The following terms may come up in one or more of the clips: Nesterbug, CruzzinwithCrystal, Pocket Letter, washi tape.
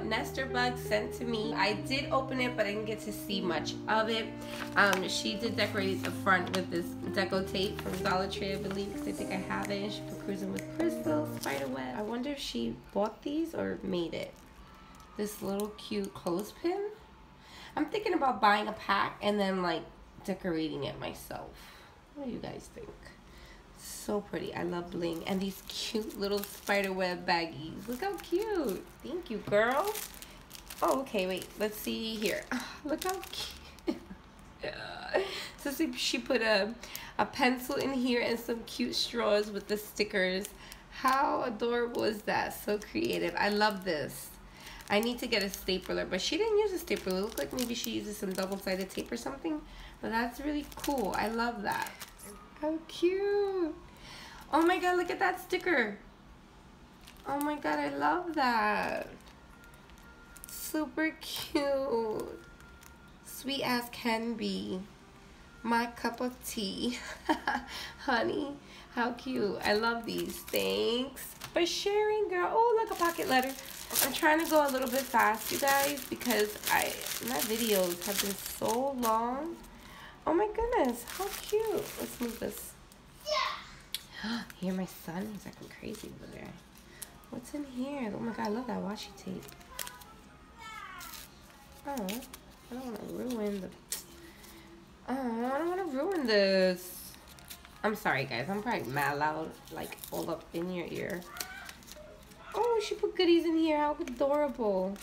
what Nesterbug sent to me. I did open it, but I didn't get to see much of it. She did decorate the front with this deco tape from Dollar Tree, I believe, because I think I have it. And she put Cruising with Crystal, spiderweb. I wonder if she bought these or made it. This little cute clothespin. I'm thinking about buying a pack and then like decorating it myself. What do you guys think? So pretty. I love bling. And these cute little spiderweb baggies. Look how cute. Thank you, girl. Oh, okay, wait. Let's see here. Oh, look how cute. Yeah. So see, she put a pencil in here and some cute straws with the stickers. How adorable is that? So creative. I love this. I need to get a stapler, but she didn't use a stapler. It looked like maybe she uses some double-sided tape or something. But that's really cool. I love that. How cute. Oh my god, look at that sticker. Oh my god, I love that. Super cute. Sweet as can be. My cup of tea. Honey, how cute. I love these. Thanks for sharing, girl. Oh, look, a pocket letter. I'm trying to go a little bit fast, you guys, because my videos have been so long. Oh my goodness, how cute. Let's move this. Yeah. Here, my son is acting crazy over there. What's in here? Oh my god, I love that washi tape. Oh, I don't want to ruin the... Oh, I don't want to ruin this. I'm sorry, guys. I'm probably mad loud, like, all up in your ear. Oh, she put goodies in here. How adorable.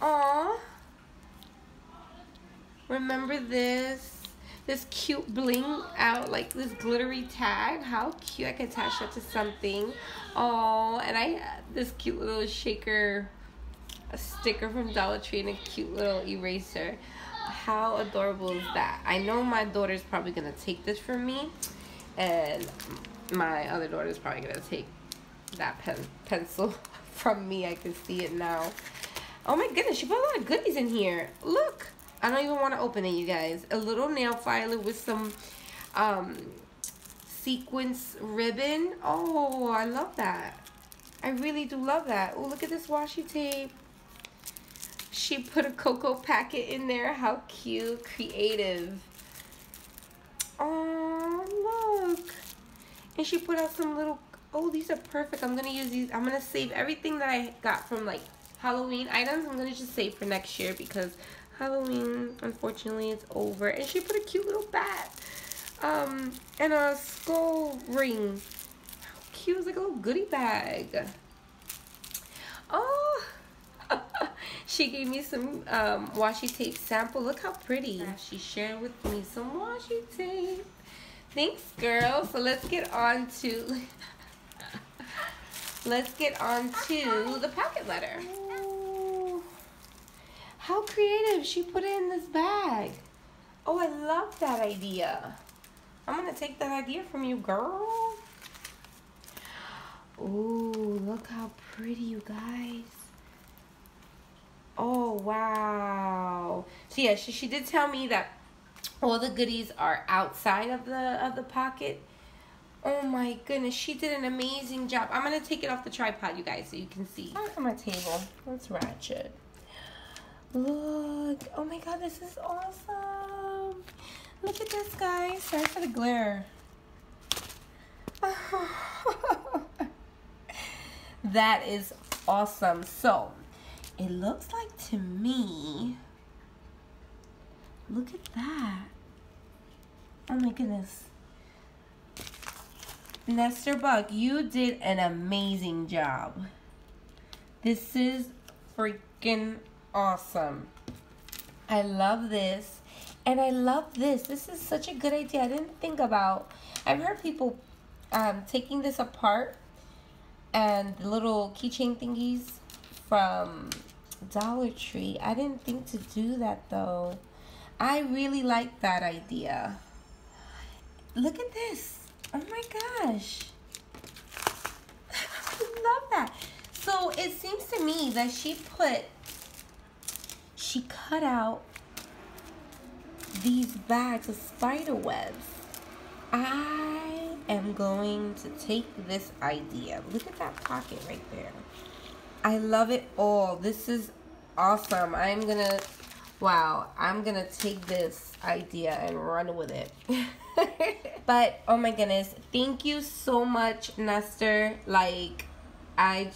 Aww. Remember this cute bling out, like this glittery tag. How cute. I can attach that to something. Oh, and I have this cute little shaker, a sticker from Dollar Tree, and a cute little eraser. How adorable is that? I know my daughter's probably gonna take this from me, and my other daughter's probably gonna take that pencil from me. I can see it now. Oh my goodness, she put a lot of goodies in here. Look, I don't even want to open it, you guys. A little nail filer with some sequence ribbon. Oh, I love that. I really do love that. Oh, look at this washi tape. She put a cocoa packet in there. How cute. Creative. Oh, look. And she put out some little... Oh, these are perfect. I'm going to use these. I'm going to save everything that I got from, like, Halloween items. I'm going to just save for next year because... Halloween, unfortunately, it's over. And she put a cute little bat and a skull ring. How cute. It was like a little goodie bag. Oh, she gave me some washi tape sample. Look how pretty. She shared with me some washi tape. Thanks, girl. So let's get on to the pocket letter. How creative. She put it in this bag. Oh, I love that idea. I'm going to take that idea from you, girl. Ooh, look how pretty, you guys. Oh, wow. So, yeah, she did tell me that all the goodies are outside of the pocket. Oh, my goodness. She did an amazing job. I'm going to take it off the tripod, you guys, so you can see. On my table. Let's ratchet. Look, oh my god, this is awesome. Look at this, guys. Sorry for the glare. Oh. That is awesome. So it looks like to me, look at that. Oh my goodness, Nesterbug, you did an amazing job. This is freaking awesome. I love this, and I love this. This is such a good idea. I didn't think about, I've heard people taking this apart and the little keychain thingies from Dollar Tree. I didn't think to do that, though. I really like that idea. Look at this. Oh my gosh. I love that. So it seems to me that she cut out these bags of spider webs. I am going to take this idea. Look at that pocket right there. I love it all. This is awesome. I'm gonna, wow, I'm gonna take this idea and run with it. But oh my goodness, thank you so much, Nester. Like, I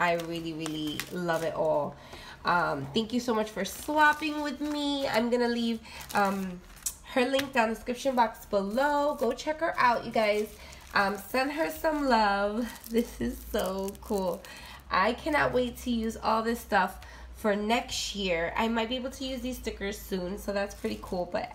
really love it all. Thank you so much for swapping with me. I'm gonna leave her link down in the description box below. Go check her out, you guys. Send her some love. This is so cool. I cannot wait to use all this stuff for next year. I might be able to use these stickers soon, so that's pretty cool, but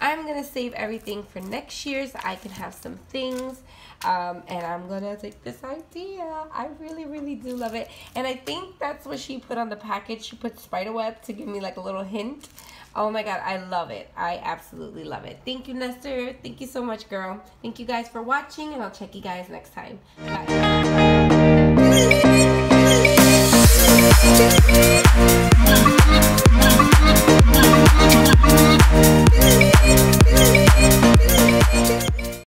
I'm gonna save everything for next year so I can have some things, and I'm gonna take this idea. I really do love it, and I think that's what she put on the package. She put spiderweb to give me like a little hint. Oh my god, I love it. I absolutely love it. Thank you, Nester. Thank you so much, girl. Thank you guys for watching, and I'll check you guys next time. Bye.